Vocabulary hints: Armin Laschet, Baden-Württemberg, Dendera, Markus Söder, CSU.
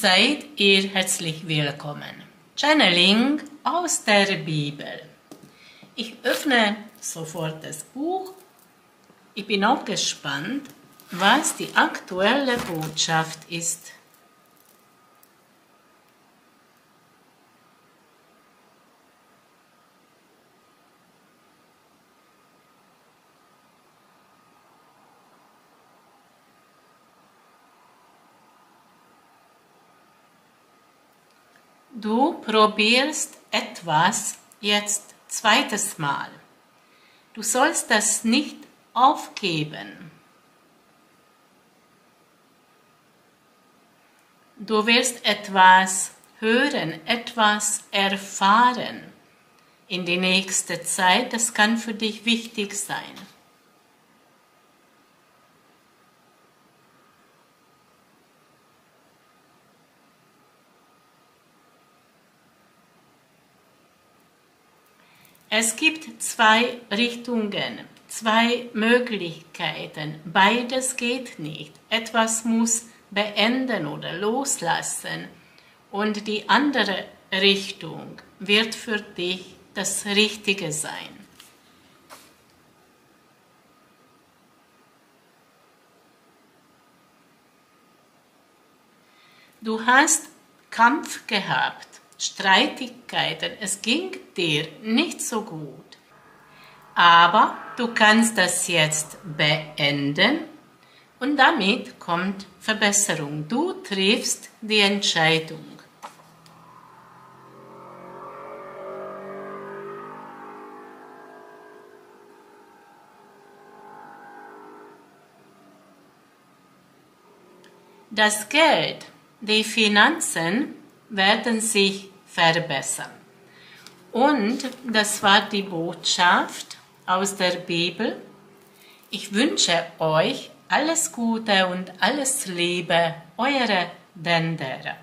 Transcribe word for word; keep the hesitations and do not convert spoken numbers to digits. Seid ihr herzlich willkommen. Channeling aus der Bibel. Ich öffne sofort das Buch. Ich bin auch gespannt, was die aktuelle Botschaft ist. Du probierst etwas jetzt zweites Mal. Du sollst das nicht aufgeben. Du wirst etwas hören, etwas erfahren in der nächsten Zeit. Das kann für dich wichtig sein. Es gibt zwei Richtungen, zwei Möglichkeiten. Beides geht nicht. Etwas muss beenden oder loslassen. Und die andere Richtung wird für dich das Richtige sein. Du hast Kampf gehabt. Streitigkeiten, es ging dir nicht so gut. Aber du kannst das jetzt beenden und damit kommt Verbesserung. Du triffst die Entscheidung. Das Geld, die Finanzen werden sich verbessern. Und das war die Botschaft aus der Bibel. Ich wünsche euch alles Gute und alles Liebe, eure Dendera.